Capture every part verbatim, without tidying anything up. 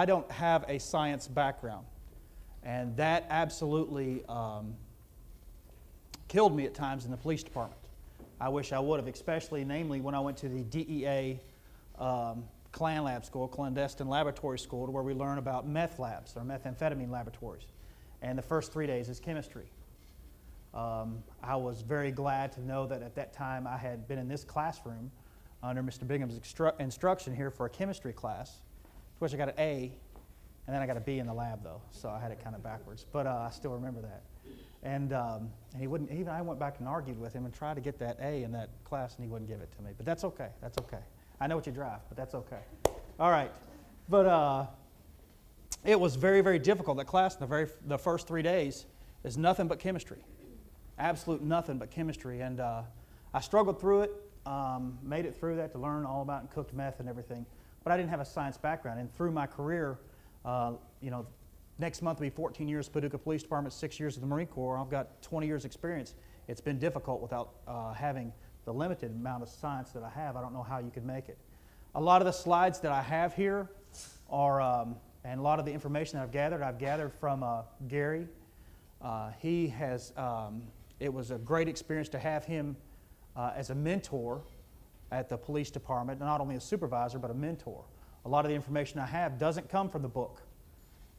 I don't have a science background, and that absolutely um, killed me at times in the police department. I wish I would have, especially, namely, when I went to the D E A um, Klan lab school, clandestine laboratory school, to where we learn about meth labs or methamphetamine laboratories. And the first three days is chemistry. Um, I was very glad to know that at that time I had been in this classroom under Mister Bingham's instru instruction here for a chemistry class, to which I got an A, and then I got a B in the lab, though, so I had it kind of backwards. But uh, I still remember that. And, um, and he wouldn't, even I went back and argued with him and tried to get that A in that class, and he wouldn't give it to me. But that's okay. That's okay. I know what you drive, but that's okay. All right. But uh, it was very, very difficult. That class in the, very, the first three days is nothing but chemistry, absolute nothing but chemistry. And uh, I struggled through it, um, made it through that to learn all about and cooked meth and everything. But I didn't have a science background. And through my career, uh, you know, next month will be fourteen years at Paducah Police Department, six years of the Marine Corps. I've got twenty years experience. It's been difficult without uh, having the limited amount of science that I have. I don't know how you could make it. A lot of the slides that I have here are, um, and a lot of the information that I've gathered, I've gathered from uh, Gary. Uh, he has, um, it was a great experience to have him uh, as a mentor at the police department, not only a supervisor, but a mentor. A lot of the information I have doesn't come from the book.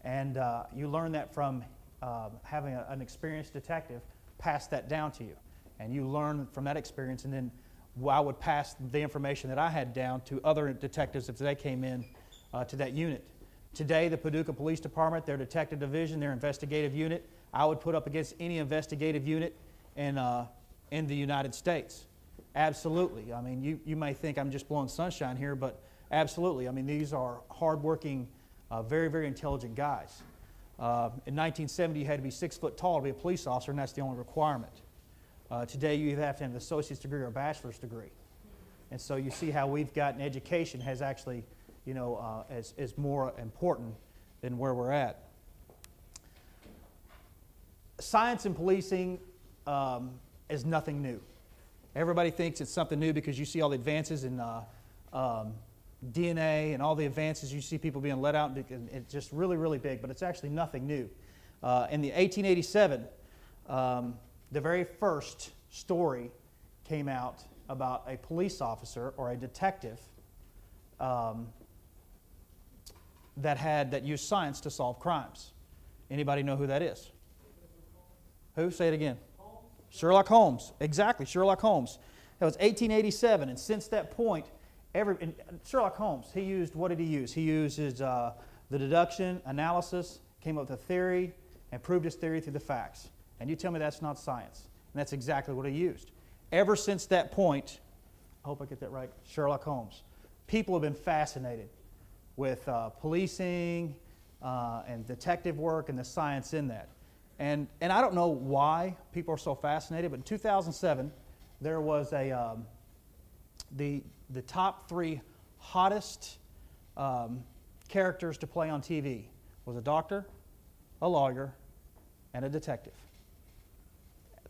And uh, you learn that from uh, having a, an experienced detective pass that down to you. And you learn from that experience, and then I would pass the information that I had down to other detectives if they came in uh, to that unit. Today, the Paducah Police Department, their detective division, their investigative unit, I would put up against any investigative unit in, uh, in the United States. Absolutely. I mean, you, you may think I'm just blowing sunshine here, but absolutely. I mean, these are hardworking, Uh, very, very intelligent guys. Uh, in nineteen seventy, you had to be six foot tall to be a police officer, and that's the only requirement. Uh, today, you either have to have an associate's degree or a bachelor's degree. And so you see how we've gotten education has actually, you know, uh, is, is more important than where we're at. Science in policing um, is nothing new. Everybody thinks it's something new because you see all the advances in uh, um, D N A and all the advances. You see people being let out, and it's just really, really big, but it's actually nothing new. Uh, in the eighteen eighty-seven, um, the very first story came out about a police officer or a detective um, that had that used science to solve crimes. Anybody know who that is? Who? Say it again. Holmes. Sherlock Holmes. Exactly, Sherlock Holmes. That was eighteen eighty-seven, and since that point, Every, Sherlock Holmes, he used, what did he use? He used his, uh, the deduction, analysis, came up with a theory, and proved his theory through the facts. And you tell me that's not science. And that's exactly what he used. Ever since that point, I hope I get that right, Sherlock Holmes, people have been fascinated with uh, policing uh, and detective work and the science in that. And, and I don't know why people are so fascinated, but in two thousand seven, there was a, um, the, the top three hottest um, characters to play on T V was a doctor, a lawyer, and a detective.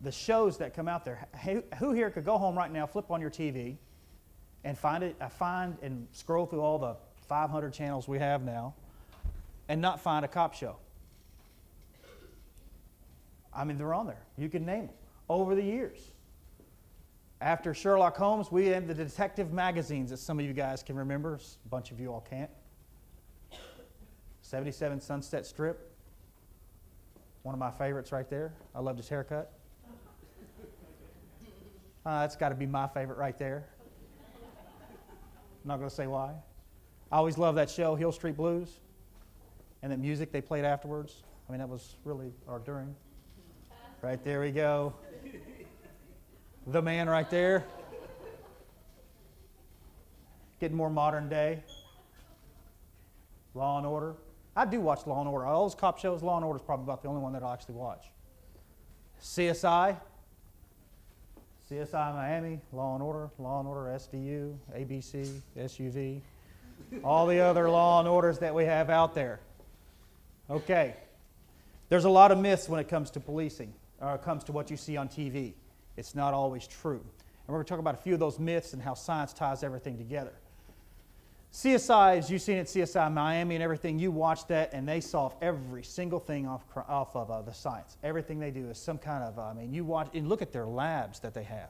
The shows that come out there, who here could go home right now, flip on your T V, and find it, I find and scroll through all the five hundred channels we have now, and not find a cop show? I mean, they're on there. You can name them over the years. After Sherlock Holmes, we had the detective magazines that some of you guys can remember. A bunch of you all can't. seventy-seven Sunset Strip. One of my favorites right there. I loved his haircut. Uh, that's got to be my favorite right there. I'm not going to say why. I always loved that show, Hill Street Blues, and the music they played afterwards. I mean, that was really, or during. Right, there we go. The man right there. Getting more modern day. Law and Order. I do watch Law and Order. All those cop shows, Law and Order is probably about the only one that I'll actually watch. C S I. C S I Miami, Law and Order, Law and Order S V U, A B C, S U V. All the other Law and Orders that we have out there. Okay. There's a lot of myths when it comes to policing, or it comes to what you see on T V. It's not always true. And we're going to talk about a few of those myths and how science ties everything together. C S I, as you've seen at C S I Miami and everything, you watch that and they solve every single thing off, off of uh, the science. Everything they do is some kind of, uh, I mean, you watch and look at their labs that they have.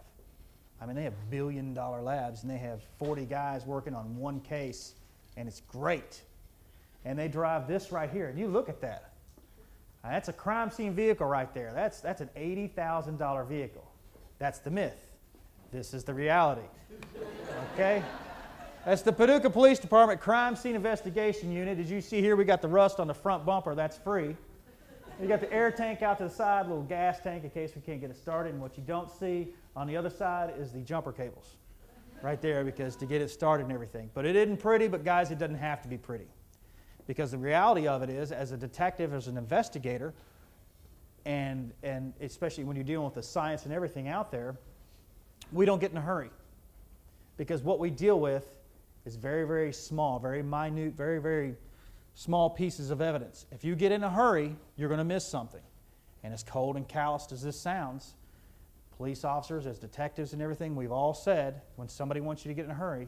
I mean, they have billion dollar labs and they have forty guys working on one case and it's great. And they drive this right here and you look at that. Now, that's a crime scene vehicle right there. That's, that's an eighty thousand dollar vehicle. That's the myth. This is the reality, okay? That's the Paducah Police Department Crime Scene Investigation Unit. As you see here, we got the rust on the front bumper. That's free. We got the air tank out to the side, little gas tank in case we can't get it started. And what you don't see on the other side is the jumper cables right there, because to get it started and everything. But it isn't pretty, but guys, it doesn't have to be pretty. Because the reality of it is, as a detective, as an investigator, and, and especially when you're dealing with the science and everything out there, we don't get in a hurry. Because what we deal with is very, very small, very minute, very, very small pieces of evidence. If you get in a hurry, you're going to miss something. And as cold and calloused as this sounds, police officers, as detectives and everything, we've all said, when somebody wants you to get in a hurry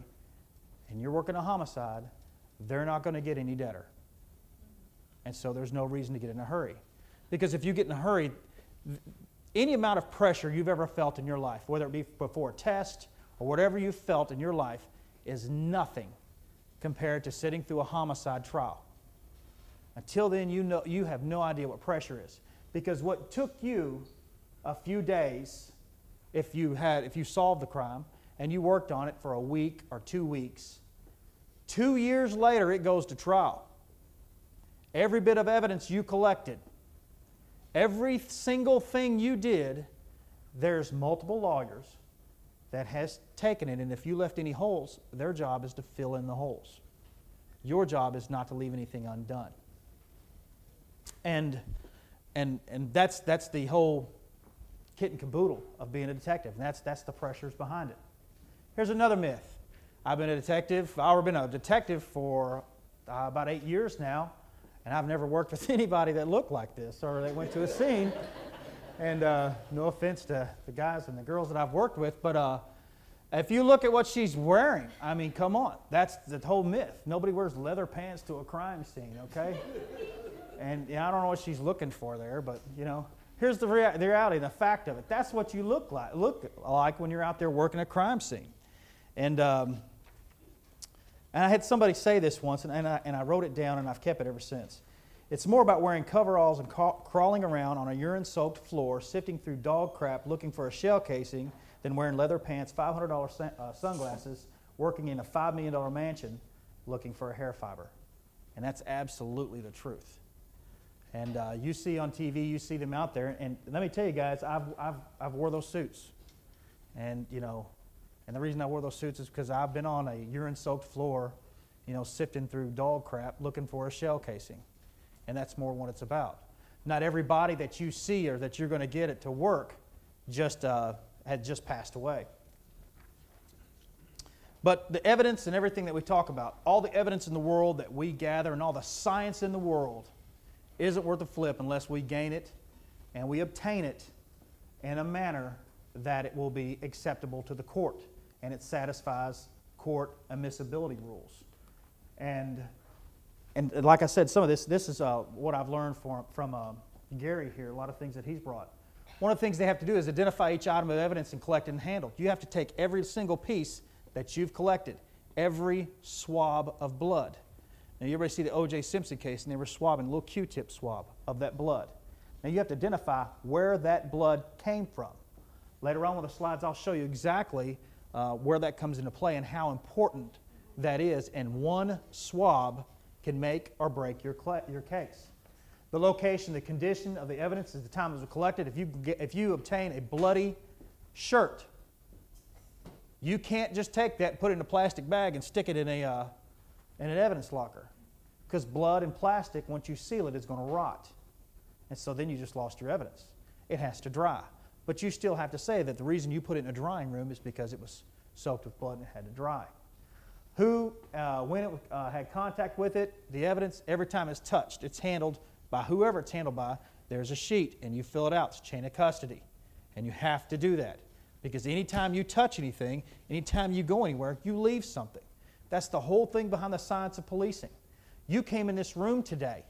and you're working a homicide, they're not going to get any deader. And so there's no reason to get in a hurry. Because if you get in a hurry, any amount of pressure you've ever felt in your life, whether it be before a test or whatever you've felt in your life, is nothing compared to sitting through a homicide trial. Until then, you know, you have no idea what pressure is, because what took you a few days, if you had, if you solved the crime and you worked on it for a week or two weeks, two years later it goes to trial. Every bit of evidence you collected, every single thing you did, there's multiple lawyers that has taken it, and if you left any holes, their job is to fill in the holes. Your job is not to leave anything undone. And, and, and that's, that's the whole kit and caboodle of being a detective, and that's, that's the pressures behind it. Here's another myth. I've been a detective, I've been a detective for uh, about eight years now, and I've never worked with anybody that looked like this or that went to a scene. And uh, no offense to the guys and the girls that I've worked with, but uh, if you look at what she's wearing, I mean, come on. That's the whole myth. Nobody wears leather pants to a crime scene, okay? And you know, I don't know what she's looking for there, but, you know, here's the, rea the reality, the fact of it. That's what you look like, look like when you're out there working a crime scene. And, um, and I had somebody say this once, and, and, I, and I wrote it down, and I've kept it ever since. It's more about wearing coveralls and ca crawling around on a urine-soaked floor, sifting through dog crap, looking for a shell casing, than wearing leather pants, five hundred dollar uh, sunglasses, working in a five million dollar mansion, looking for a hair fiber. And that's absolutely the truth. And uh, you see on T V, you see them out there. And let me tell you guys, I've, I've, I've wore those suits. And, you know, and the reason I wore those suits is because I've been on a urine-soaked floor, you know, sifting through dog crap, looking for a shell casing. And that's more what it's about. Not everybody that you see or that you're going to get it to work just uh, had just passed away. But the evidence and everything that we talk about, all the evidence in the world that we gather and all the science in the world isn't worth a flip unless we gain it and we obtain it in a manner that it will be acceptable to the court and it satisfies court admissibility rules. And And like I said, some of this, this is uh, what I've learned from, from uh, Gary here, a lot of things that he's brought. One of the things they have to do is identify each item of evidence and collect and handle. You have to take every single piece that you've collected, every swab of blood. Now, you already see the O J Simpson case, and they were swabbing, a little Q-tip swab of that blood. Now, you have to identify where that blood came from. Later on with the slides, I'll show you exactly uh, where that comes into play and how important that is, and one swab can make or break your, your case. The location, the condition of the evidence at the time it was collected. If you, get, if you obtain a bloody shirt, you can't just take that, put it in a plastic bag, and stick it in, a, uh, in an evidence locker. Because blood and plastic, once you seal it, is going to rot. And so then you just lost your evidence. It has to dry. But you still have to say that the reason you put it in a drying room is because it was soaked with blood and it had to dry. Who, uh, when it uh, had contact with it, the evidence, every time it's touched, it's handled by whoever it's handled by. There's a sheet, and you fill it out. It's a chain of custody, and you have to do that. Because anytime you touch anything, anytime you go anywhere, you leave something. That's the whole thing behind the science of policing. You came in this room today.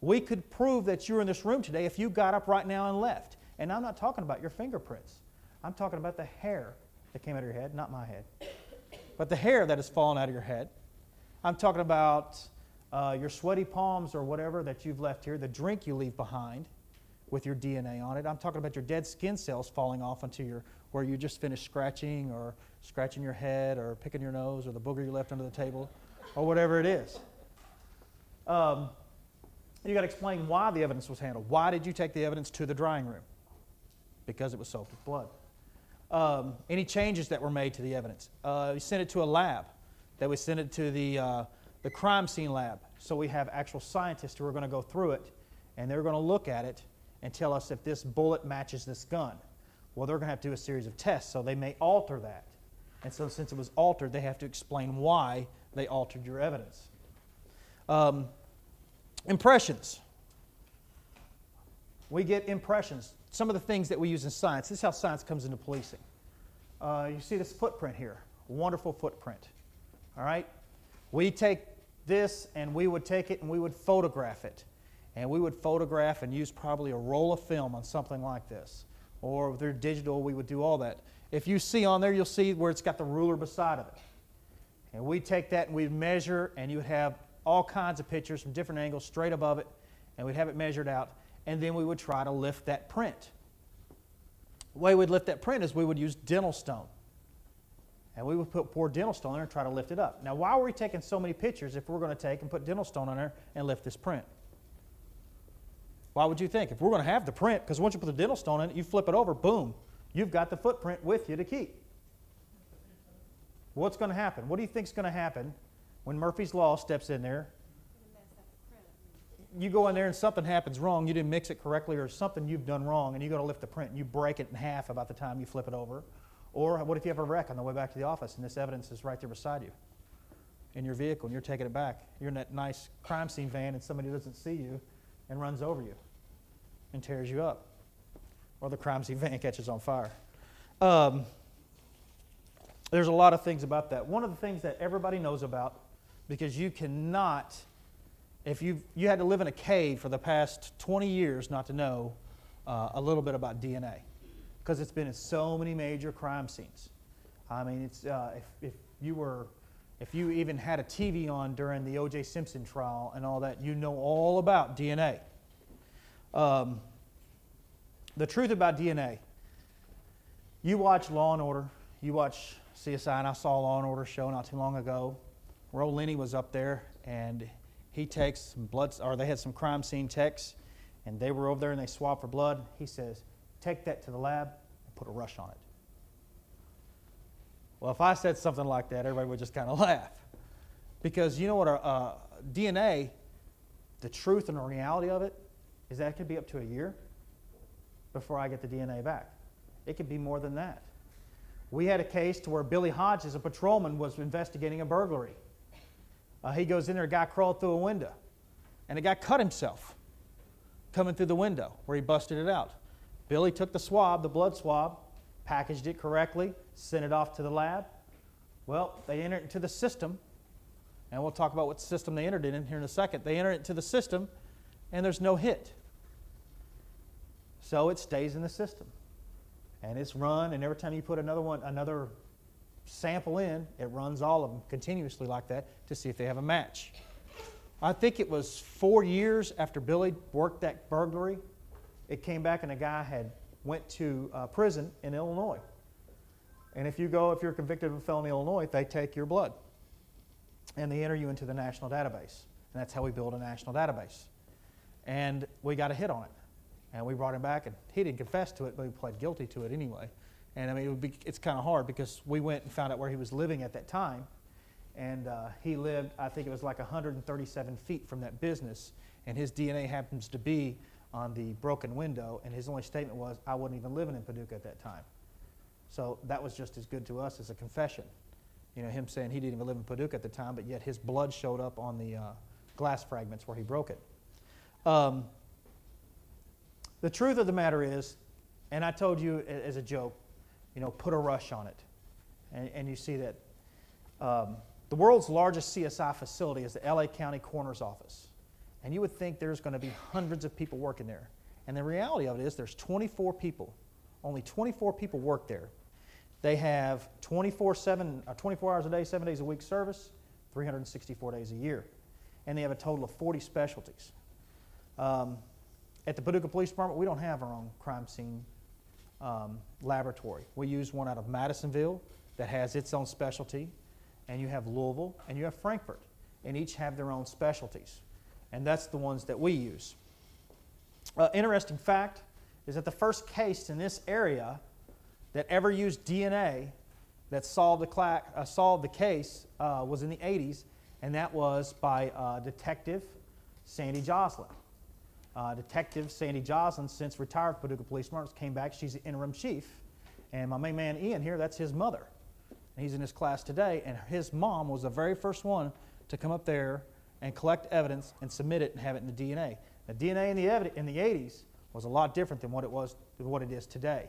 We could prove that you were in this room today if you got up right now and left. And I'm not talking about your fingerprints. I'm talking about the hair that came out of your head, not my head, but the hair that has fallen out of your head. I'm talking about uh, your sweaty palms or whatever that you've left here, the drink you leave behind with your D N A on it. I'm talking about your dead skin cells falling off onto your, where you just finished scratching or scratching your head or picking your nose or the booger you left under the table or whatever it is. Um, you got to explain why the evidence was handled. Why did you take the evidence to the drying room? Because it was soaked with blood. Um, any changes that were made to the evidence. Uh, we sent it to a lab. That we sent it to the, uh, the crime scene lab. So we have actual scientists who are going to go through it, and they're going to look at it and tell us if this bullet matches this gun. Well, they're going to have to do a series of tests, so they may alter that. And so since it was altered, they have to explain why they altered your evidence. Um, impressions. We get impressions. Some of the things that we use in science. This is how science comes into policing. Uh, you see this footprint here. Wonderful footprint. All right? We take this, and we would take it, and we would photograph it. And we would photograph and use probably a roll of film on something like this. Or if they're digital, we would do all that. If you see on there, you'll see where it's got the ruler beside of it. And we take that, and we'd measure, and you would have all kinds of pictures from different angles straight above it, and we'd have it measured out, and then we would try to lift that print. The way we'd lift that print is we would use dental stone. And we would put poor dental stone on there and try to lift it up. Now, why were we taking so many pictures if we're going to take and put dental stone on there and lift this print? Why would you think? If we're going to have the print, because once you put the dental stone in it, you flip it over, boom, you've got the footprint with you to keep. What's going to happen? What do you think is going to happen when Murphy's Law steps in there? You go in there and something happens wrong. You didn't mix it correctly or something you've done wrong, and you go to lift the print and you break it in half about the time you flip it over. Or what if you have a wreck on the way back to the office and this evidence is right there beside you in your vehicle and you're taking it back. You're in that nice crime scene van and somebody doesn't see you and runs over you and tears you up. Or the crime scene van catches on fire. Um, there's a lot of things about that. One of the things that everybody knows about, because you cannot, if you you had to live in a cave for the past twenty years not to know uh, a little bit about D N A. Because it's been in so many major crime scenes. I mean, it's uh, if, if you were, if you even had a T V on during the O J Simpson trial and all that, you know all about D N A. Um, the truth about D N A. You watch Law and Order, you watch C S I, and I saw a Law and Order show not too long ago. Ro Lenny was up there, and he takes some blood, or they had some crime scene techs, and they were over there and they swabbed for blood. He says, take that to the lab and put a rush on it. Well, if I said something like that, everybody would just kind of laugh. Because you know what, our, uh, D N A, the truth and the reality of it is that it could be up to a year before I get the D N A back. It could be more than that. We had a case to where Billy Hodges, a patrolman, was investigating a burglary. Uh, he goes in there, a guy crawled through a window, and a guy cut himself coming through the window where he busted it out. Billy took the swab, the blood swab, packaged it correctly, sent it off to the lab. Well, they entered it into the system, and we'll talk about what system they entered it in here in a second. They enter it into the system, and there's no hit. So it stays in the system, and it's run, and every time you put another one, another sample in, it runs all of them continuously like that to see if they have a match. I think it was four years after Billy worked that burglary. It came back and a guy had went to uh, prison in Illinois. And if you go, if you're convicted of a felony in Illinois, they take your blood. And they enter you into the national database. And that's how we build a national database. And we got a hit on it. And we brought him back, and he didn't confess to it, but he pled guilty to it anyway. And I mean, it would be, it's kind of hard because we went and found out where he was living at that time. And uh, he lived, I think it was like one hundred thirty-seven feet from that business. And his D N A happens to be on the broken window, and his only statement was, I wasn't even living in Paducah at that time. So that was just as good to us as a confession. You know, him saying he didn't even live in Paducah at the time, but yet his blood showed up on the uh, glass fragments where he broke it. Um, the truth of the matter is, and I told you as a joke, you know, put a rush on it. And, and you see that um, The world's largest C S I facility is the L A County Coroner's Office, and you would think there's going to be hundreds of people working there. And the reality of it is there's twenty-four people. Only twenty-four people work there. They have twenty-four, seven, uh, twenty-four hours a day, seven days a week service, three hundred sixty-four days a year. And they have a total of forty specialties. Um, at the Paducah Police Department, we don't have our own crime scene um, laboratory. We use one out of Madisonville that has its own specialty, and you have Louisville, and you have Frankfurt, and each have their own specialties. And that's the ones that we use. Uh, interesting fact is that the first case in this area that ever used D N A that solved the, uh, solved the case uh, was in the eighties, and that was by uh, Detective Sandy Joslin. Uh, Detective Sandy Joslin, since retired from Paducah Police Department, came back. She's the interim chief, and my main man Ian here, that's his mother. And he's in his class today, and his mom was the very first one to come up there and collect evidence and submit it and have it in the D N A. The D N A in the, in the eighties was a lot different than what it was, what it is today.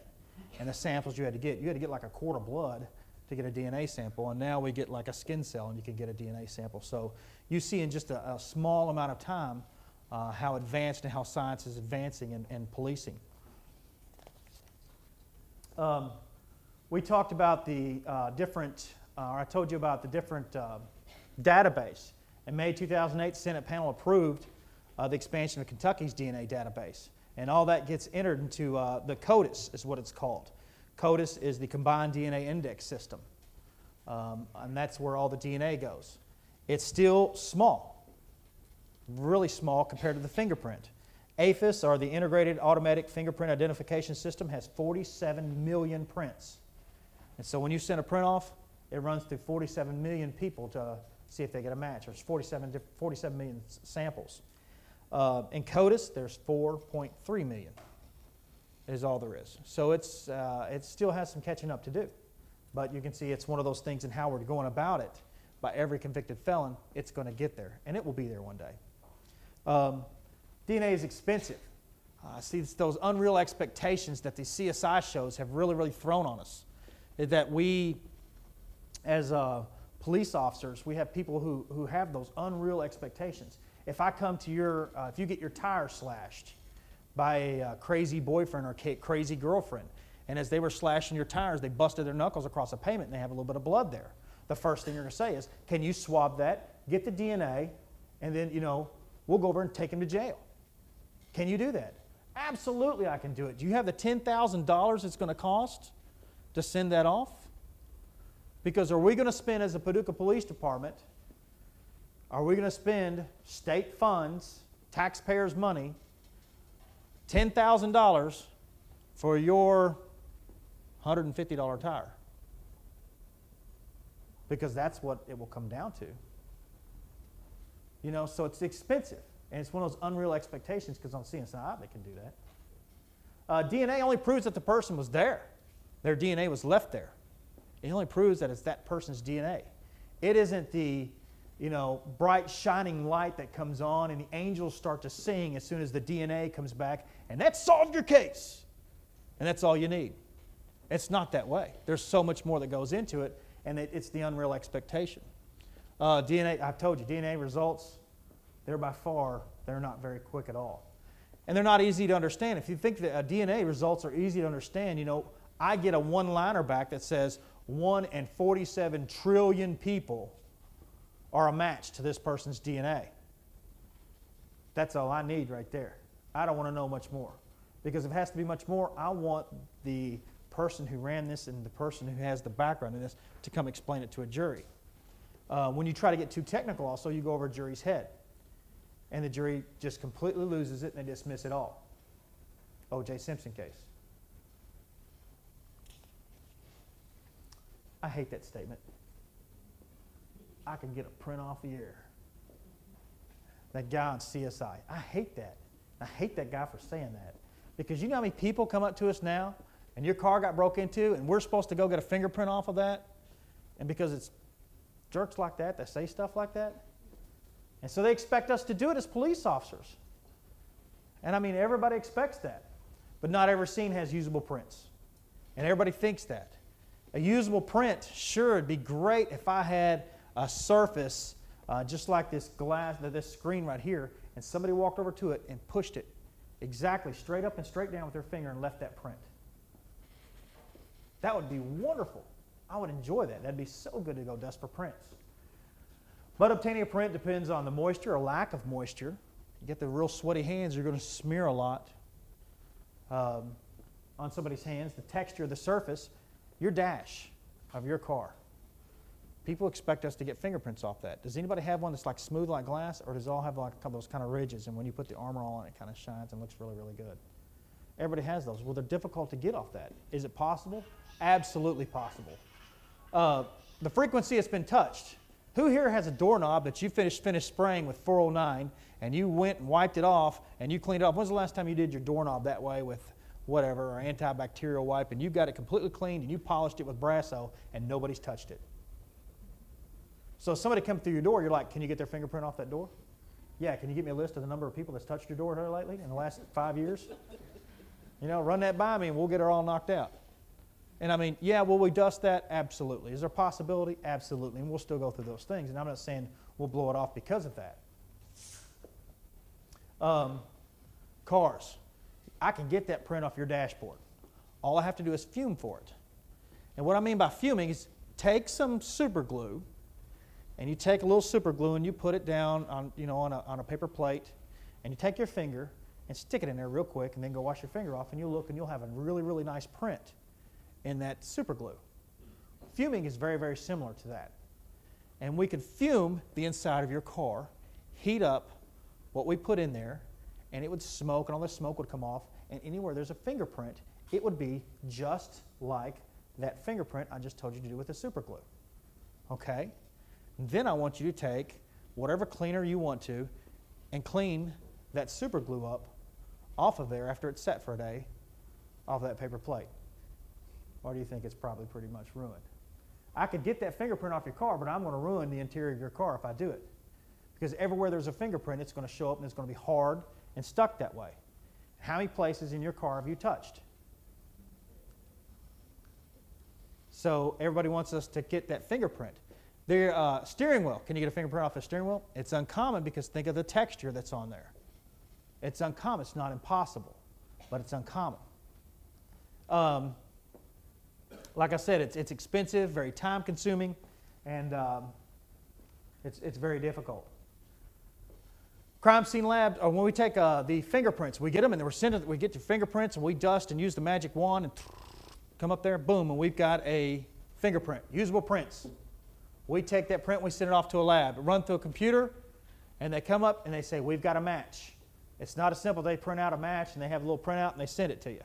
And the samples you had to get, you had to get like a quart of blood to get a D N A sample, and now we get like a skin cell and you can get a D N A sample. So you see in just a, a small amount of time uh, how advanced and how science is advancing in, in policing. Um, we talked about the uh, different, uh, or I told you about the different uh, database. In May two thousand eight, Senate panel approved uh, the expansion of Kentucky's D N A database. And all that gets entered into uh, the CODIS is what it's called. CODIS is the Combined D N A Index System, um, and that's where all the D N A goes. It's still small, really small compared to the fingerprint. AFIS, or the Integrated Automatic Fingerprint Identification System, has forty-seven million prints. And so when you send a print off, it runs through forty-seven million people to see if they get a match. There's forty-seven, forty-seven million samples. Uh, in CODIS, there's four point three million is all there is. So it's, uh, it still has some catching up to do. But you can see it's one of those things in how we're going about it. By every convicted felon, it's going to get there, and it will be there one day. Um, D N A is expensive. Uh, see, it's those unreal expectations that these C S I shows have really, really thrown on us, that we, as uh, police officers, we have people who, who have those unreal expectations. If I come to your, uh, if you get your tire slashed by a uh, crazy boyfriend or crazy girlfriend, and as they were slashing your tires, they busted their knuckles across a pavement and they have a little bit of blood there. The first thing you're gonna say is, can you swab that, get the D N A, and then, you know, we'll go over and take him to jail. Can you do that? Absolutely I can do it. Do you have the ten thousand dollars it's gonna cost to send that off? Because are we gonna spend, as a Paducah Police Department, are we going to spend state funds, taxpayers' money, ten thousand dollars for your one hundred fifty dollar tire? Because that's what it will come down to. You know, so it's expensive. And it's one of those unreal expectations, because on C S I, they can do that. Uh, D N A only proves that the person was there. Their D N A was left there. It only proves that it's that person's D N A. It isn't the, you know, bright shining light that comes on and the angels start to sing as soon as the D N A comes back, and that solved your case, and that's all you need. It's not that way. There's so much more that goes into it, and it, it's the unreal expectation. Uh, D N A, I've told you, D N A results, they're by far, they're not very quick at all. And they're not easy to understand. If you think that uh, D N A results are easy to understand, you know, I get a one-liner back that says one in forty-seven trillion people are a match to this person's D N A. That's all I need right there. I don't want to know much more. Because if it has to be much more, I want the person who ran this and the person who has the background in this to come explain it to a jury. Uh, when you try to get too technical also, you go over a jury's head. And the jury just completely loses it and they dismiss it all. O J Simpson case. I hate that statement. I can get a print off the air. That guy on C S I. I hate that. I hate that guy for saying that. Because you know how many people come up to us now, and your car got broke into, and we're supposed to go get a fingerprint off of that? And because it's jerks like that that say stuff like that. And so they expect us to do it as police officers. And I mean, everybody expects that. But not every scene has usable prints. And everybody thinks that. A usable print, sure, it'd be great if I had a surface uh, just like this glass, this screen right here, and somebody walked over to it and pushed it exactly straight up and straight down with their finger and left that print. That would be wonderful. I would enjoy that. That'd be so good to go dust for prints. But obtaining a print depends on the moisture or lack of moisture. You get the real sweaty hands, you're going to smear a lot um, on somebody's hands. The texture of the surface, your dash of your car. People expect us to get fingerprints off that. Does anybody have one that's like smooth like glass, or does it all have like a couple of those kind of ridges, and when you put the armor on, it kind of shines and looks really, really good? Everybody has those. Well, they're difficult to get off that. Is it possible? Absolutely possible. Uh, the frequency has been touched. Who here has a doorknob that you finished, finished spraying with four oh nine and you went and wiped it off and you cleaned it off? When's the last time you did your doorknob that way with whatever, or antibacterial wipe, and you got it completely cleaned and you polished it with Brasso and nobody's touched it? So if somebody comes through your door, you're like, can you get their fingerprint off that door? Yeah, can you give me a list of the number of people that's touched your door here lately in the last five years? You know, run that by me and we'll get her all knocked out. And I mean, yeah, will we dust that? Absolutely. Is there a possibility? Absolutely. And we'll still go through those things. And I'm not saying we'll blow it off because of that. Um, cars. I can get that print off your dashboard. All I have to do is fume for it. And what I mean by fuming is take some super glue, and you take a little super glue and you put it down on, you know, on a, on a paper plate, and you take your finger and stick it in there real quick and then go wash your finger off, and you'll look and you'll have a really, really nice print in that super glue. Fuming is very, very similar to that. And we can fume the inside of your car, heat up what we put in there, and it would smoke, and all the smoke would come off, and anywhere there's a fingerprint, it would be just like that fingerprint I just told you to do with the super glue. Okay? And then I want you to take whatever cleaner you want to and clean that super glue up off of there after it's set for a day off that paper plate. Or do you think it's probably pretty much ruined? I could get that fingerprint off your car, but I'm going to ruin the interior of your car if I do it. Because everywhere there's a fingerprint, it's going to show up and it's going to be hard and stuck that way. How many places in your car have you touched? So everybody wants us to get that fingerprint. Their uh, steering wheel, can you get a fingerprint off the steering wheel? It's uncommon because think of the texture that's on there. It's uncommon, it's not impossible, but it's uncommon. Um, Like I said, it's, it's expensive, very time-consuming, and um, it's, it's very difficult. Crime Scene Lab, or when we take uh, the fingerprints, we get them, and we're sending, we get your fingerprints, and we dust and use the magic wand, and come up there, boom, and we've got a fingerprint, usable prints. We take that print, we send it off to a lab, run through a computer, and they come up and they say, we've got a match. It's not as simple, they print out a match, and they have a little printout, and they send it to you.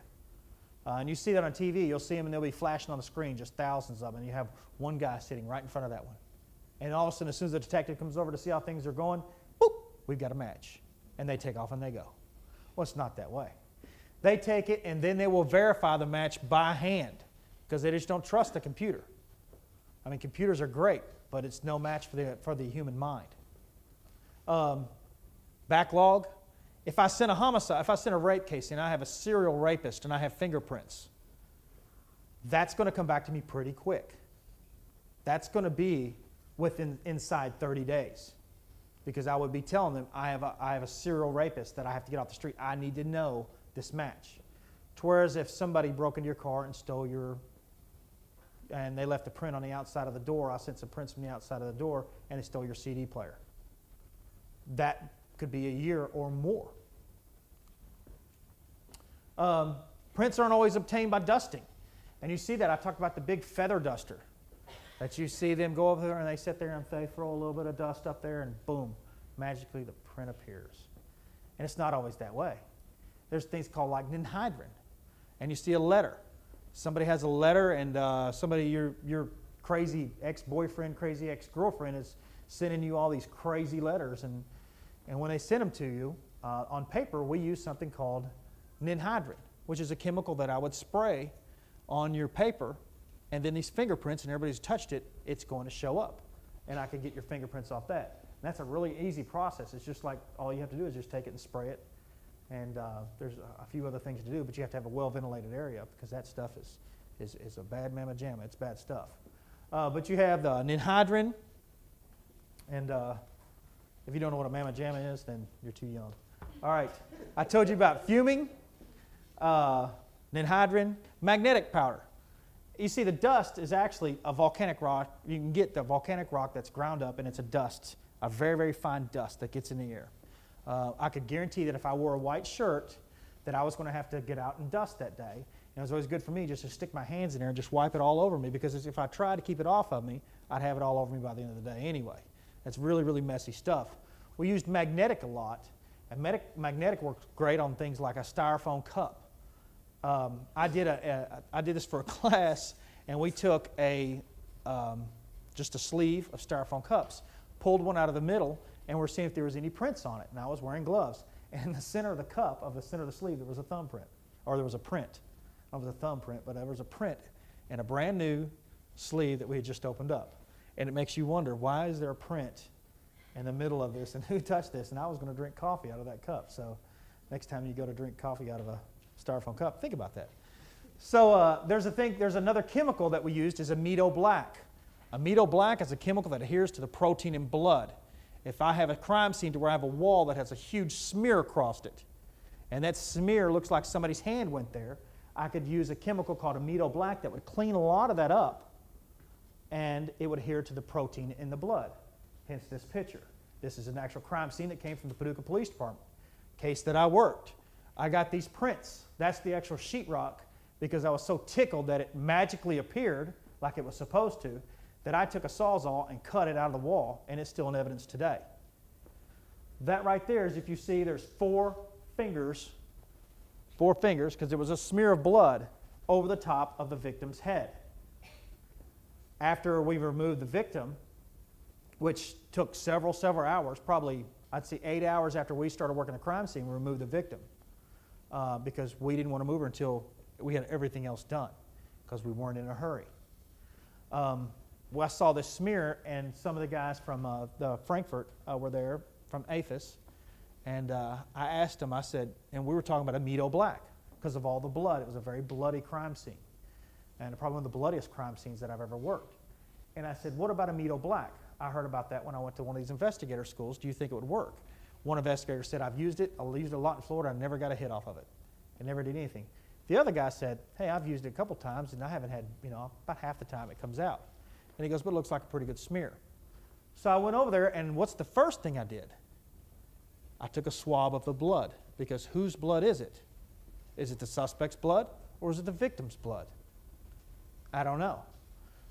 Uh, and you see that on T V, you'll see them and they'll be flashing on the screen, just thousands of them, and you have one guy sitting right in front of that one. And all of a sudden, as soon as the detective comes over to see how things are going, boop, we've got a match. And they take off and they go. Well, it's not that way. They take it and then they will verify the match by hand because they just don't trust the computer. I mean, computers are great, but it's no match for the, for the human mind. Um, backlog. If I send a homicide, if I send a rape case and I have a serial rapist and I have fingerprints, that's going to come back to me pretty quick. That's going to be within inside thirty days because I would be telling them I have a, I have a serial rapist that I have to get off the street. I need to know this match. Whereas if somebody broke into your car and stole your, and they left a print on the outside of the door, I sent some prints from the outside of the door and they stole your C D player. That could be a year or more. Um, prints aren't always obtained by dusting. And you see that. I talked about the big feather duster that you see them go over there and they sit there and they throw a little bit of dust up there and boom, magically the print appears. And it's not always that way. There's things called like ninhydrin. And you see a letter. Somebody has a letter and uh, somebody, your, your crazy ex-boyfriend, crazy ex-girlfriend is sending you all these crazy letters, and And when they send them to you, uh, on paper, we use something called ninhydrin, which is a chemical that I would spray on your paper, and then these fingerprints, and everybody's touched it, it's going to show up. And I could get your fingerprints off that. And that's a really easy process. It's just like all you have to do is just take it and spray it. And uh, there's a few other things to do, but you have to have a well-ventilated area because that stuff is, is, is a bad mamma jamma. It's bad stuff. Uh, but you have the ninhydrin, And uh, if you don't know what a mamma jamma is, then you're too young. All right, I told you about fuming, uh, ninhydrin, magnetic powder. You see, the dust is actually a volcanic rock. You can get the volcanic rock that's ground up, and it's a dust, a very, very fine dust that gets in the air. Uh, I could guarantee that if I wore a white shirt, that I was going to have to get out and dust that day. And it was always good for me just to stick my hands in there and just wipe it all over me, because if I tried to keep it off of me, I'd have it all over me by the end of the day anyway. That's really, really messy stuff. We used magnetic a lot. And magnetic works great on things like a styrofoam cup. Um, I did a, a I did this for a class, and we took a um, just a sleeve of styrofoam cups, pulled one out of the middle, and we're seeing if there was any prints on it. And I was wearing gloves. And in the center of the cup, of the center of the sleeve, there was a thumbprint, or there was a print. It was a thumbprint, but there was a print in a brand new sleeve that we had just opened up. And it makes you wonder, why is there a print in the middle of this, and who touched this? And I was going to drink coffee out of that cup. So next time you go to drink coffee out of a styrofoam cup, think about that. So uh, there's a thing. There's another chemical that we used is amido black. Amido black is a chemical that adheres to the protein in blood. If I have a crime scene to where I have a wall that has a huge smear across it, and that smear looks like somebody's hand went there, I could use a chemical called amido black that would clean a lot of that up, and it would adhere to the protein in the blood. Hence this picture. This is an actual crime scene that came from the Paducah Police Department. Case that I worked. I got these prints. That's the actual sheetrock, because I was so tickled that it magically appeared like it was supposed to, that I took a Sawzall and cut it out of the wall, and it's still in evidence today. That right there is, if you see, there's four fingers, four fingers, because there was a smear of blood over the top of the victim's head. After we removed the victim, which took several, several hours, probably, I'd say eight hours after we started working the crime scene, we removed the victim uh, because we didn't want to move her until we had everything else done, because we weren't in a hurry. Um, Well, I saw this smear, and some of the guys from uh, the Frankfurt uh, were there from AFIS, and uh, I asked them, I said, and we were talking about amido black because of all the blood. It was a very bloody crime scene, and probably one of the bloodiest crime scenes that I've ever worked. And I said, what about amido black? I heard about that when I went to one of these investigator schools. Do you think it would work? One investigator said, I've used it. I used it a lot in Florida. I never got a hit off of it. It never did anything. The other guy said, hey, I've used it a couple times, and I haven't had, you know, about half the time it comes out. And he goes, but it looks like a pretty good smear. So I went over there, and what's the first thing I did? I took a swab of the blood, because whose blood is it? Is it the suspect's blood, or is it the victim's blood? I don't know.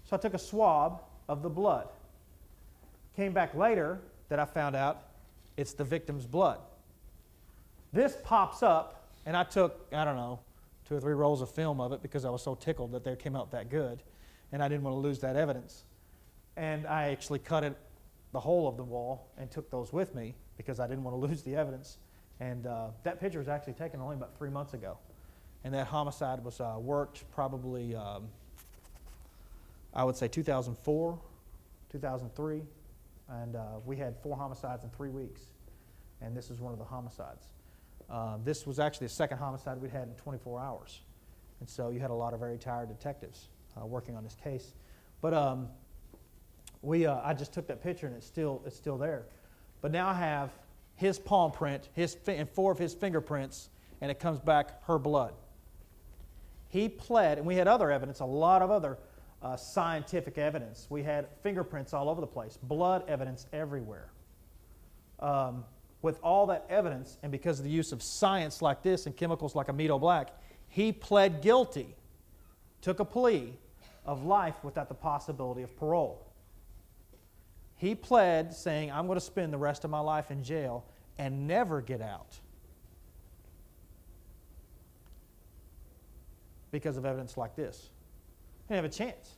So I took a swab of the blood. Came back later that I found out it's the victim's blood. This pops up, and I took, I don't know, two or three rolls of film of it, because I was so tickled that they came out that good. And I didn't want to lose that evidence. And I actually cut it, the whole of the wall, and took those with me because I didn't want to lose the evidence. And uh, that picture was actually taken only about three months ago. And that homicide was uh, worked probably, um, I would say two thousand four, two thousand three. And uh, we had four homicides in three weeks. And this is one of the homicides. Uh, this was actually the second homicide we'd had in twenty-four hours. And so you had a lot of very tired detectives Uh, working on this case. But um, we, uh, I just took that picture, and it's still, it's still there. But now I have his palm print, his fi and four of his fingerprints, and it comes back her blood. He pled, and we had other evidence, a lot of other uh, scientific evidence. We had fingerprints all over the place, blood evidence everywhere. Um, with all that evidence, and because of the use of science like this and chemicals like amido black, he pled guilty. Took a plea of life without the possibility of parole. He pled saying, I'm going to spend the rest of my life in jail and never get out because of evidence like this. He didn't have a chance.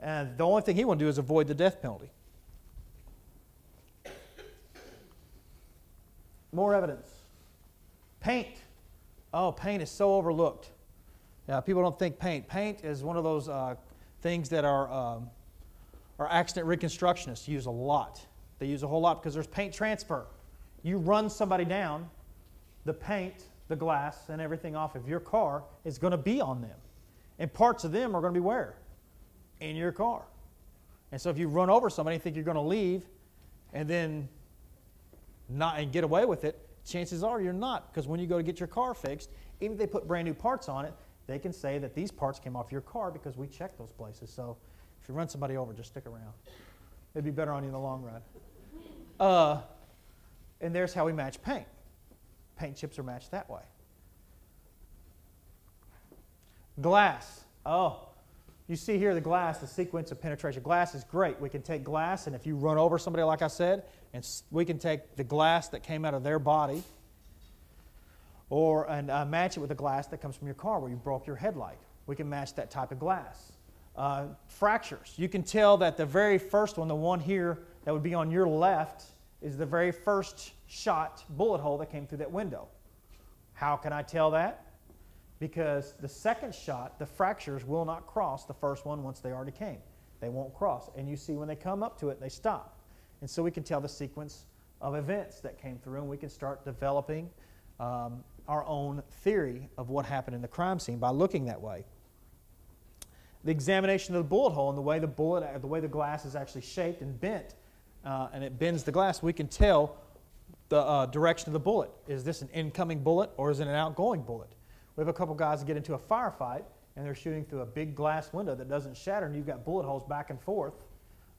And the only thing he wanted to do is avoid the death penalty. More evidence. Paint. Oh, paint is so overlooked. Now, people don't think paint. Paint is one of those uh, things that our, um, our accident reconstructionists use a lot. They use a whole lot because there's paint transfer. You run somebody down, the paint, the glass, and everything off of your car is going to be on them. And parts of them are going to be where? In your car. And so if you run over somebody and think you're going to leave and then not and get away with it, chances are you're not, because when you go to get your car fixed, even if they put brand new parts on it, they can say that these parts came off your car because we checked those places. So if you run somebody over, just stick around. It'd be better on you in the long run. Uh, and there's how we match paint. Paint chips are matched that way. Glass. Oh, you see here the glass, the sequence of penetration. Glass is great. We can take glass, and if you run over somebody, like I said, and we can take the glass that came out of their body or and uh, match it with the glass that comes from your car where you broke your headlight. We can match that type of glass. Uh, fractures. You can tell that the very first one, the one here that would be on your left, is the very first shot bullet hole that came through that window. How can I tell that? Because the second shot, the fractures will not cross the first one once they already came. They won't cross. And you see when they come up to it, they stop. And so we can tell the sequence of events that came through, and we can start developing um, our own theory of what happened in the crime scene by looking that way. The examination of the bullet hole and the way the, bullet, the, way the glass is actually shaped and bent, uh, and it bends the glass, we can tell the uh, direction of the bullet. Is this an incoming bullet or is it an outgoing bullet? We have a couple guys that get into a firefight, and they're shooting through a big glass window that doesn't shatter, and you've got bullet holes back and forth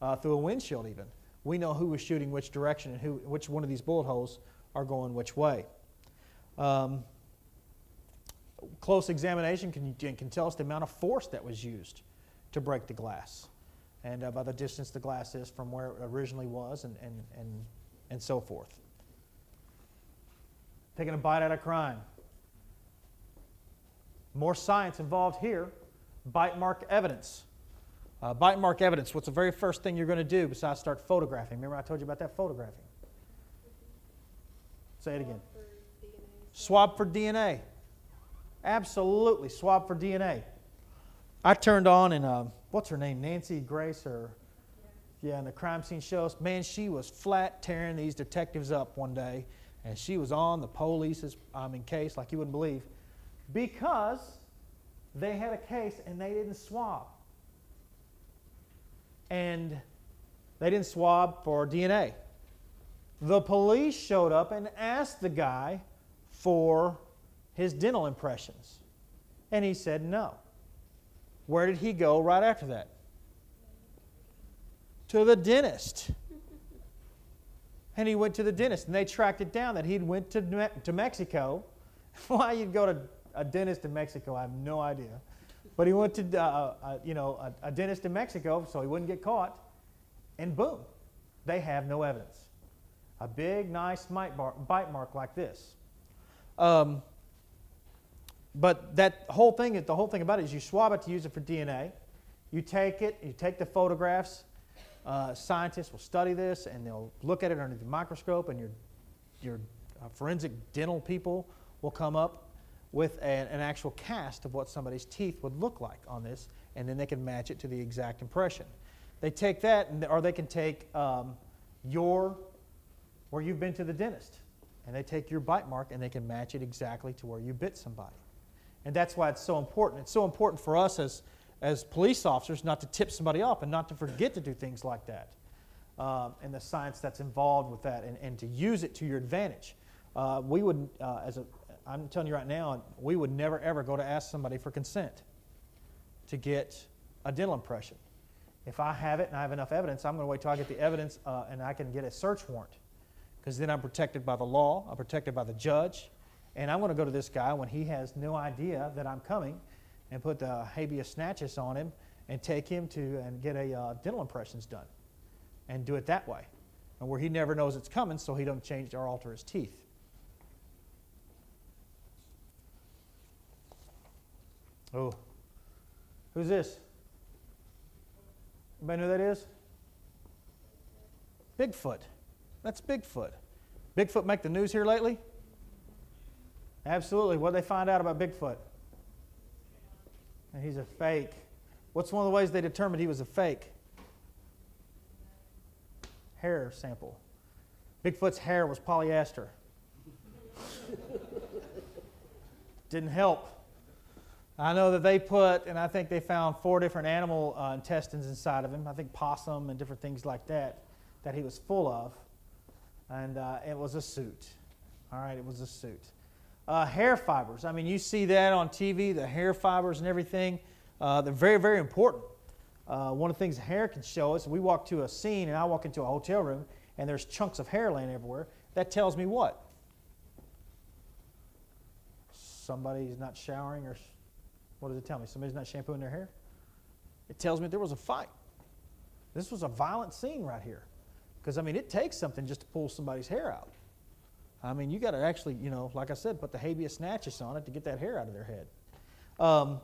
uh, through a windshield even. We know who was shooting which direction and who, which one of these bullet holes are going which way. Um, close examination can, can tell us the amount of force that was used to break the glass, and uh, by the distance the glass is from where it originally was, and, and, and, and so forth. Taking a bite out of crime. More science involved here. Bite mark evidence. Uh, bite mark evidence. What's the very first thing you're going to do besides start photographing? Remember I told you about that photographing. Say it again. Swab for D N A. Absolutely, swab for D N A. I turned on and uh, what's her name? Nancy Grace or yeah, yeah in the crime scene shows. Man, she was flat tearing these detectives up one day, and she was on the police's um, in case like you wouldn't believe. Because they had a case and they didn't swab. And they didn't swab for D N A. The police showed up and asked the guy for his dental impressions. And he said no. Where did he go right after that? To the dentist. And he went to the dentist, and they tracked it down that he'd went to, Me to Mexico. Why you'd go to a dentist in Mexico, I have no idea. But he went to uh, uh, you know, a, a dentist in Mexico so he wouldn't get caught, and boom, they have no evidence. A big, nice bite mark, bite mark like this. Um, but that whole thing, the whole thing about it is you swab it to use it for D N A. You take it, you take the photographs. Uh, scientists will study this, and they'll look at it under the microscope, and your, your uh, forensic dental people will come up with a, an actual cast of what somebody's teeth would look like on this, and then they can match it to the exact impression. They take that, and, or they can take um, your, where you've been to the dentist, and they take your bite mark, and they can match it exactly to where you bit somebody. And that's why it's so important. It's so important for us as, as police officers not to tip somebody off and not to forget to do things like that, um, and the science that's involved with that, and, and to use it to your advantage. Uh, we would, uh, as a I'm telling you right now, we would never, ever go to ask somebody for consent to get a dental impression. If I have it and I have enough evidence, I'm going to wait till I get the evidence uh, and I can get a search warrant, because then I'm protected by the law, I'm protected by the judge, and I'm going to go to this guy when he has no idea that I'm coming and put the habeas snatchus on him and take him to and get a uh, dental impressions done and do it that way, and where he never knows it's coming so he don't change or alter his teeth. Oh, who's this? Anybody know who that is? Bigfoot. That's Bigfoot. Bigfoot make the news here lately? Absolutely. What did they find out about Bigfoot? And he's a fake. What's one of the ways they determined he was a fake? Hair sample. Bigfoot's hair was polyester. Didn't help. I know that they put, and I think they found four different animal uh, intestines inside of him. I think possum and different things like that that he was full of. And uh, it was a suit. All right, it was a suit. Uh, hair fibers. I mean, you see that on T V, the hair fibers and everything. Uh, they're very, very important. Uh, one of the things hair can show us, we walk to a scene and I walk into a hotel room and there's chunks of hair laying everywhere. That tells me what? Somebody's not showering, or what does it tell me? Somebody's not shampooing their hair? It tells me there was a fight. This was a violent scene right here. Because, I mean, it takes something just to pull somebody's hair out. I mean, you got to actually, you know, like I said, put the habeas snatchus on it to get that hair out of their head. Um,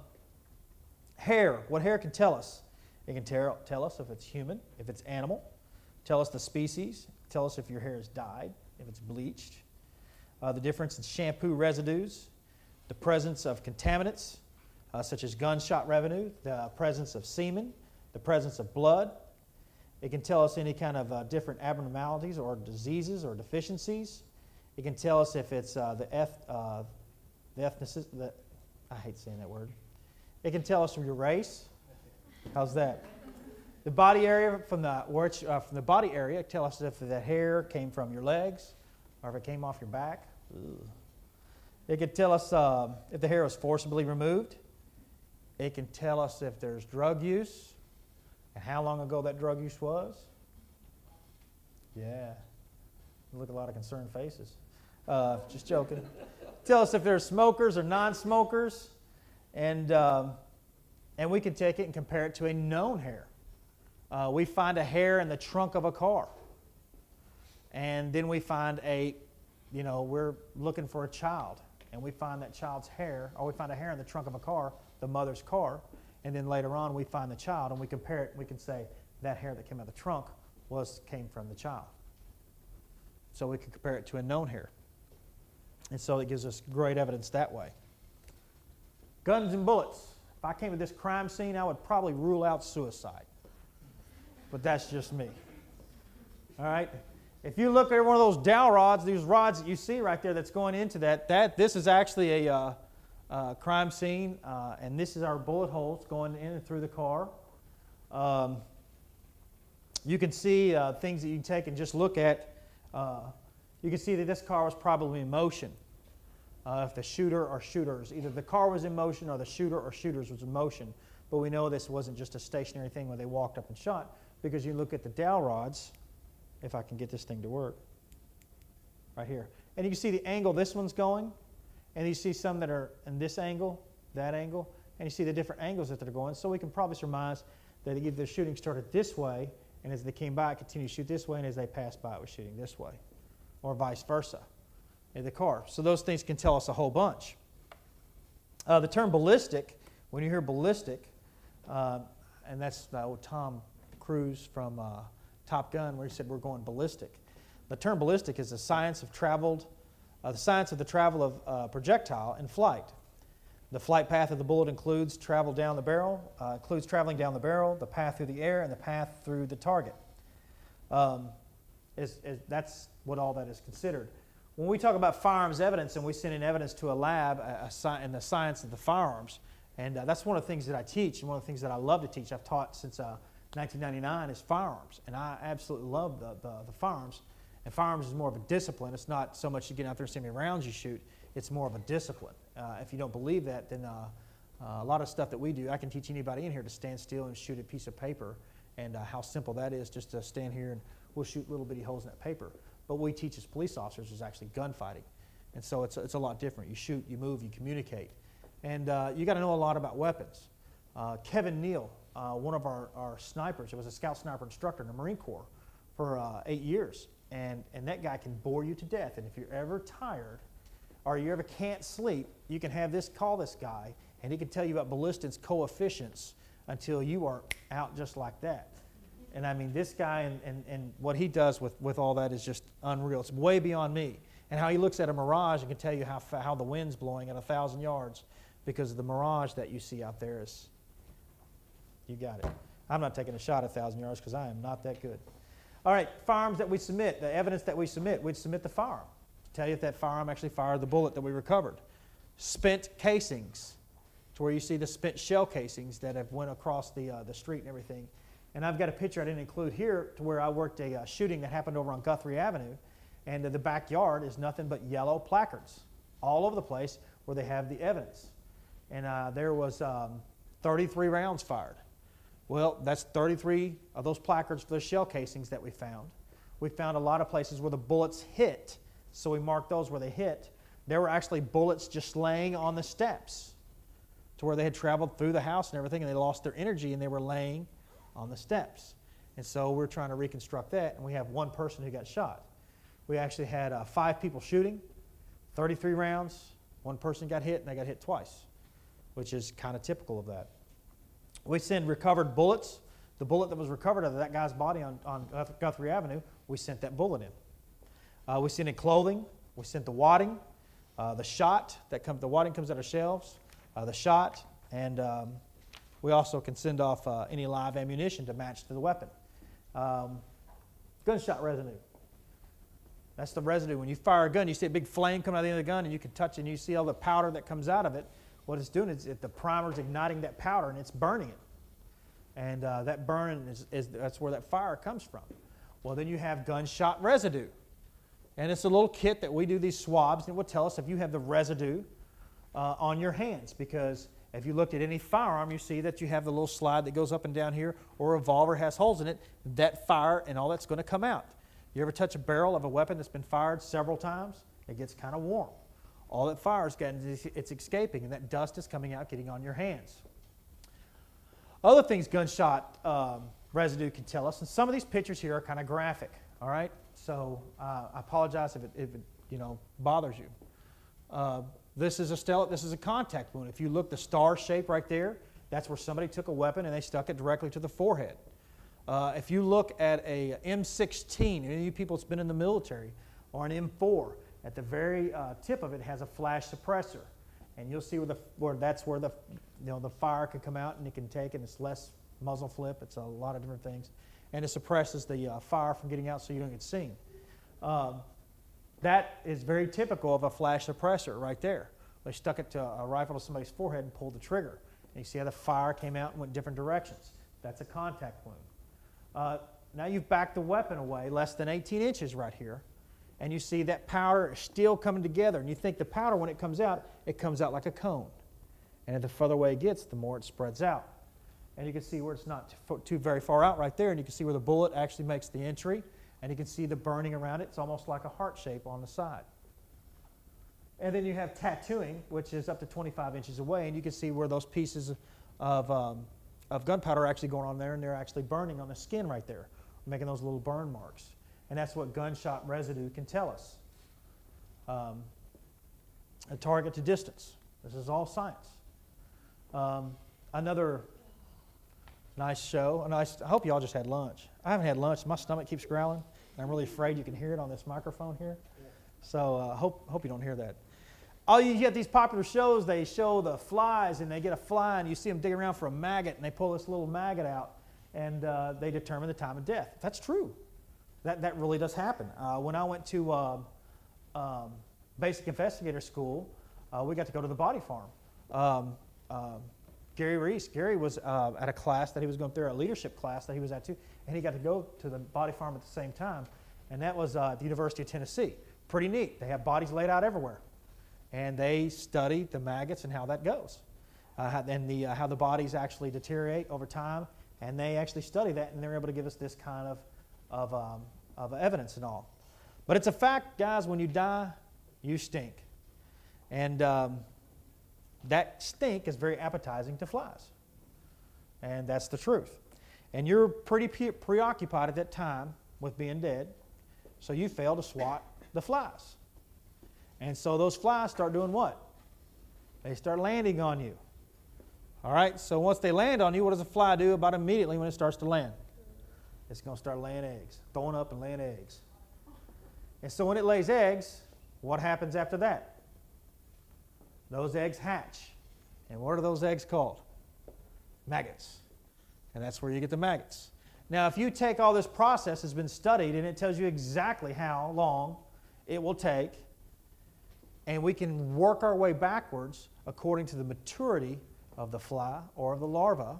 hair, what hair can tell us? It can tell, tell us if it's human, if it's animal, tell us the species, tell us if your hair is dyed, if it's bleached, uh, the difference in shampoo residues, the presence of contaminants, uh, such as gunshot residue, the presence of semen, the presence of blood. It can tell us any kind of uh, different abnormalities or diseases or deficiencies. It can tell us if it's uh, the, eth uh, the ethnicity, the, I hate saying that word. It can tell us from your race. How's that? The body area from the, which, uh, from the body area, tell us if the hair came from your legs or if it came off your back. Ugh. It can tell us um, if the hair was forcibly removed. It can tell us if there's drug use and how long ago that drug use was. Yeah, you look a lot of concerned faces. Uh, just joking. Tell us if there's smokers or non-smokers, and um, and we can take it and compare it to a known hair. Uh, we find a hair in the trunk of a car, and then we find a, you know, we're looking for a child, and we find that child's hair, or we find a hair in the trunk of a car, the mother's car, and then later on we find the child, and we compare it. We can say that hair that came out of the trunk was came from the child. So we can compare it to a known hair, and so it gives us great evidence that way. Guns and bullets. If I came to this crime scene, I would probably rule out suicide, but that's just me. All right. If you look at one of those dowel rods, these rods that you see right there that's going into that, that this is actually a uh, uh, crime scene, uh, and this is our bullet holes going in and through the car. Um, you can see uh, things that you can take and just look at. Uh, you can see that this car was probably in motion. Uh, if the shooter or shooters, either the car was in motion or the shooter or shooters was in motion. But we know this wasn't just a stationary thing where they walked up and shot, because you look at the dowel rods. If I can get this thing to work, right here. And you can see the angle this one's going, and you see some that are in this angle, that angle, and you see the different angles that they're going. So we can probably surmise that either the shooting started this way, and as they came by, it continued to shoot this way, and as they passed by, it was shooting this way, or vice versa in the car. So those things can tell us a whole bunch. Uh, the term ballistic, when you hear ballistic, uh, and that's the old Tom Cruise from uh, Top Gun, where he said we're going ballistic. The term ballistic is the science of traveled, uh, the science of the travel of uh, projectile in flight. The flight path of the bullet includes travel down the barrel, uh, includes traveling down the barrel, the path through the air, and the path through the target. Um, is, is, that's what all that is considered. When we talk about firearms evidence and we send in evidence to a lab a, a in the science of the firearms, and uh, that's one of the things that I teach and one of the things that I love to teach. I've taught since uh, nineteen ninety-nine is firearms, and I absolutely love the, the, the firearms. And firearms is more of a discipline. It's not so much you get out there and see how many rounds you shoot. It's more of a discipline. Uh, if you don't believe that, then uh, uh, a lot of stuff that we do, I can teach anybody in here to stand still and shoot a piece of paper, and uh, how simple that is, just to stand here and we'll shoot little bitty holes in that paper. But what we teach as police officers is actually gunfighting. And so it's, it's a lot different. You shoot, you move, you communicate. And uh, you got to know a lot about weapons. Uh, Kevin Neal, Uh, one of our, our snipers, it was a scout sniper instructor in the Marine Corps for uh, eight years. And, and that guy can bore you to death. And if you're ever tired or you ever can't sleep, you can have this, call this guy, and he can tell you about ballistics coefficients until you are out just like that. And I mean, this guy and, and, and what he does with, with all that is just unreal. It's way beyond me. And how he looks at a mirage and can tell you how, how the wind's blowing at a thousand yards, because the mirage that you see out there is... You got it. I'm not taking a shot at a thousand yards because I am not that good. All right, firearms that we submit, the evidence that we submit, we'd submit the firearm to tell you if that firearm actually fired the bullet that we recovered. Spent casings. to where you see the spent shell casings that have went across the, uh, the street and everything. And I've got a picture I didn't include here to where I worked a uh, shooting that happened over on Guthrie Avenue, and uh, the backyard is nothing but yellow placards all over the place where they have the evidence. And uh, there was um, thirty-three rounds fired. Well, that's thirty-three of those placards for the shell casings that we found. We found a lot of places where the bullets hit, so we marked those where they hit. There were actually bullets just laying on the steps to where they had traveled through the house and everything, and they lost their energy and they were laying on the steps. And so we're trying to reconstruct that, and we have one person who got shot. We actually had uh, five people shooting, thirty-three rounds, one person got hit, and they got hit twice, which is kind of typical of that. We send recovered bullets. The bullet that was recovered out of that guy's body on, on Guthrie Avenue, we sent that bullet in. Uh, we sent in clothing. We sent the wadding, uh, the shot that comes. The wadding comes out of shelves, uh, the shot, and um, we also can send off uh, any live ammunition to match to the weapon. Um, gunshot residue. That's the residue. When you fire a gun, you see a big flame coming out of the end of the gun, and you can touch it, and you see all the powder that comes out of it. What it's doing is it, the primer's igniting that powder, and it's burning it. And uh, that burn, is, is that's where that fire comes from. Well, then you have gunshot residue. And it's a little kit that we do these swabs, and it will tell us if you have the residue uh, on your hands. Because if you looked at any firearm, you see that you have the little slide that goes up and down here, or a revolver has holes in it, that fire and all that's going to come out. You ever touch a barrel of a weapon that's been fired several times? It gets kind of warm. All that fire's getting is it's escaping, and that dust is coming out, getting on your hands. Other things gunshot um, residue can tell us, and some of these pictures here are kind of graphic, all right? So uh, I apologize if it, if it you know, bothers you. Uh, this is a stel this is a contact wound. If you look, the star shape right there, that's where somebody took a weapon and they stuck it directly to the forehead. Uh, if you look at a M sixteen, any of you people that's been in the military, or an M four, at the very uh, tip of it has a flash suppressor. And you'll see where, the, where that's where the, you know, the fire can come out, and it can take, and it's less muzzle flip. It's a lot of different things. And it suppresses the uh, fire from getting out so you don't get seen. Um, that is very typical of a flash suppressor right there. They stuck it to a rifle to somebody's forehead and pulled the trigger. And you see how the fire came out and went different directions. That's a contact wound. Uh, now you've backed the weapon away less than eighteen inches right here. And you see that powder is still coming together. And you think the powder, when it comes out, it comes out like a cone. And the further away it gets, the more it spreads out. And you can see where it's not too, too very far out right there. And you can see where the bullet actually makes the entry. And you can see the burning around it. It's almost like a heart shape on the side. And then you have tattooing, which is up to twenty-five inches away. And you can see where those pieces of, um, of gunpowder are actually going on there. And they're actually burning on the skin right there, making those little burn marks. And that's what gunshot residue can tell us. Um, a target to distance. This is all science. Um, another nice show. A nice, I hope you all just had lunch. I haven't had lunch. My stomach keeps growling. And I'm really afraid you can hear it on this microphone here. So I uh, hope, hope you don't hear that. All you get these popular shows, they show the flies, and they get a fly, and you see them digging around for a maggot, and they pull this little maggot out, and uh, they determine the time of death. That's true. That, that really does happen. Uh, when I went to uh, um, basic investigator school, uh, we got to go to the body farm. Um, uh, Gary Reese, Gary was uh, at a class that he was going through, a leadership class that he was at too, and he got to go to the body farm at the same time, and that was uh, at the University of Tennessee. Pretty neat. They have bodies laid out everywhere, and they study the maggots and how that goes, uh, how, and the, uh, how the bodies actually deteriorate over time, and they actually study that, and they're able to give us this kind of Of, um, of evidence and all. But it's a fact, guys, when you die, you stink. And um, that stink is very appetizing to flies. And that's the truth. And you're pretty pre preoccupied at that time with being dead, so you fail to swat the flies. And so those flies start doing what? They start landing on you. All right, so once they land on you, what does a fly do about immediately when it starts to land? It's going to start laying eggs, throwing up and laying eggs. And so when it lays eggs, what happens after that? Those eggs hatch. And what are those eggs called? Maggots. And that's where you get the maggots. Now, if you take all this process that's been studied, and it tells you exactly how long it will take, and we can work our way backwards according to the maturity of the fly or of the larva,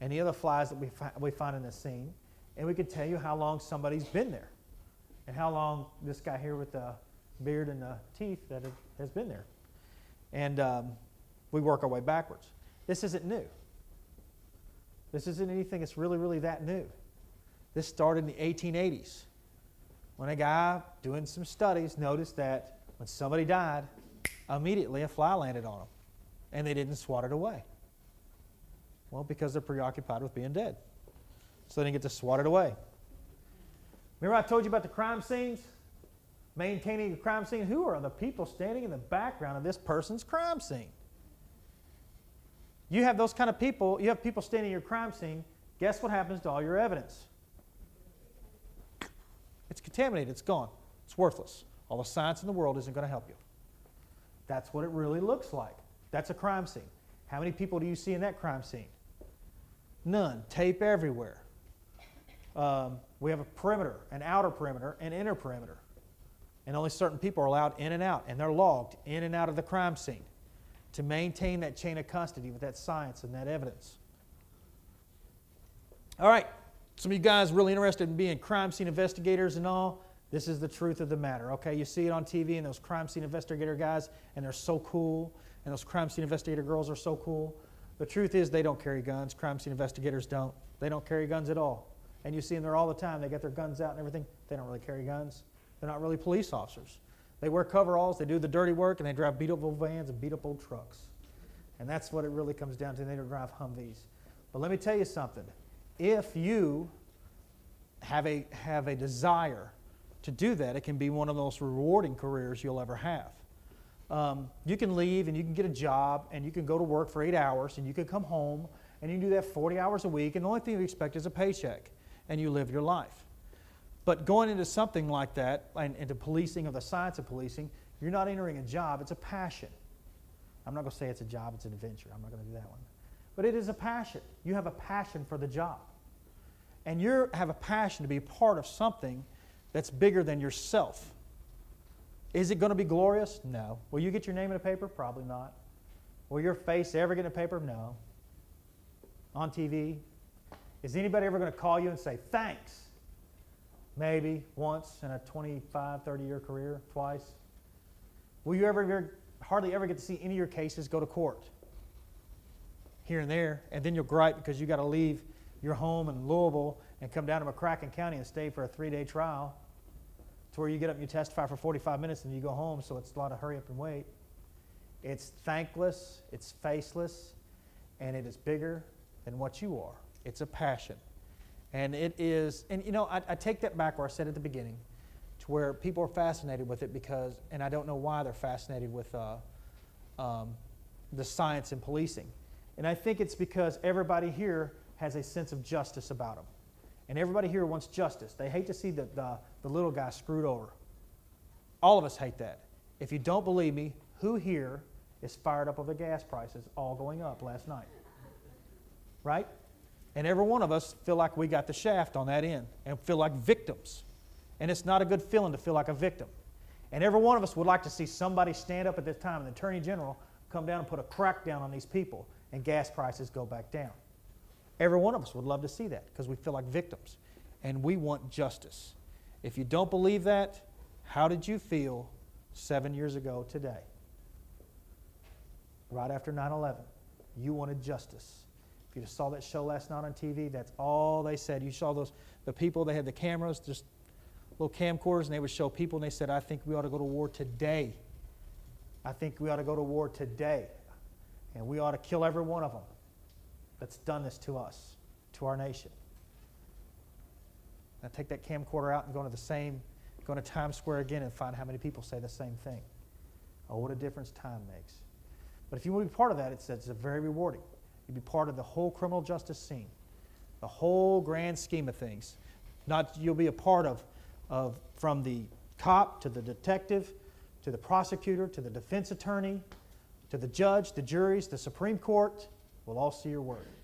any of the flies that we, fi we find in the scene, and we can tell you how long somebody's been there and how long this guy here with the beard and the teeth that has been there. And um, we work our way backwards. This isn't new. This isn't anything that's really, really that new. This started in the eighteen eighties when a guy doing some studies noticed that when somebody died, immediately a fly landed on them, and they didn't swat it away. Well, because they're preoccupied with being dead. So they didn't get to swat it away. Remember I told you about the crime scenes? Maintaining a crime scene. Who are the people standing in the background of this person's crime scene? You have those kind of people. You have people standing in your crime scene. Guess what happens to all your evidence? It's contaminated. It's gone. It's worthless. All the science in the world isn't going to help you. That's what it really looks like. That's a crime scene. How many people do you see in that crime scene? None. Tape everywhere. Um, we have a perimeter, an outer perimeter, an inner perimeter. And only certain people are allowed in and out, and they're logged in and out of the crime scene to maintain that chain of custody with that science and that evidence. All right, some of you guys really interested in being crime scene investigators and all. This is the truth of the matter, okay? You see it on T V, and those crime scene investigator guys, and they're so cool, and those crime scene investigator girls are so cool. The truth is they don't carry guns. Crime scene investigators don't. They don't carry guns at all. And you see them there all the time. They got their guns out and everything. They don't really carry guns. They're not really police officers. They wear coveralls, they do the dirty work, and they drive beat up old vans and beat up old trucks. And that's what it really comes down to. They don't drive Humvees. But let me tell you something. If you have a, have a desire to do that, it can be one of the most rewarding careers you'll ever have. Um, you can leave and you can get a job and you can go to work for eight hours and you can come home and you can do that forty hours a week, and the only thing you expect is a paycheck, and you live your life. But going into something like that, and into policing, of the science of policing, you're not entering a job, it's a passion. I'm not going to say it's a job, it's an adventure. I'm not going to do that one. But it is a passion. You have a passion for the job. And you have a passion to be part of something that's bigger than yourself. Is it going to be glorious? No. Will you get your name in a paper? Probably not. Will your face ever get in a paper? No. On T V? Is anybody ever going to call you and say, thanks? Maybe once in a twenty-five, thirty year career, twice. Will you ever, hardly ever get to see any of your cases go to court? Here and there, and then you'll gripe because you got to leave your home in Louisville and come down to McCracken County and stay for a three day trial, to where you get up and you testify for forty-five minutes and you go home, so it's a lot of hurry up and wait. It's thankless, it's faceless, and it is bigger than what you are. It's a passion. And it is, and you know, I, I take that back where I said at the beginning, to where people are fascinated with it because, and I don't know why they're fascinated with uh, um, the science in policing. And I think it's because everybody here has a sense of justice about them. And everybody here wants justice. They hate to see the, the, the little guy screwed over. All of us hate that. If you don't believe me, who here is fired up over the gas prices all going up last night? Right? And every one of us feel like we got the shaft on that end and feel like victims. And it's not a good feeling to feel like a victim. And every one of us would like to see somebody stand up at this time, and the Attorney General come down and put a crackdown on these people and gas prices go back down. Every one of us would love to see that because we feel like victims and we want justice. If you don't believe that, how did you feel seven years ago today? Right after nine eleven, you wanted justice. If you saw that show last night on T V, that's all they said. You saw those, the people, they had the cameras, just little camcorders, and they would show people, and they said, I think we ought to go to war today. I think we ought to go to war today. And we ought to kill every one of them that's done this to us, to our nation. Now take that camcorder out and go into the same, go to Times Square again and find how many people say the same thing. Oh, what a difference time makes. But if you want to be part of that, it's, it's very rewarding. You'd be part of the whole criminal justice scene, the whole grand scheme of things. Not, you'll be a part of, of from the cop to the detective to the prosecutor to the defense attorney to the judge, the juries, the Supreme Court. We'll all see your work.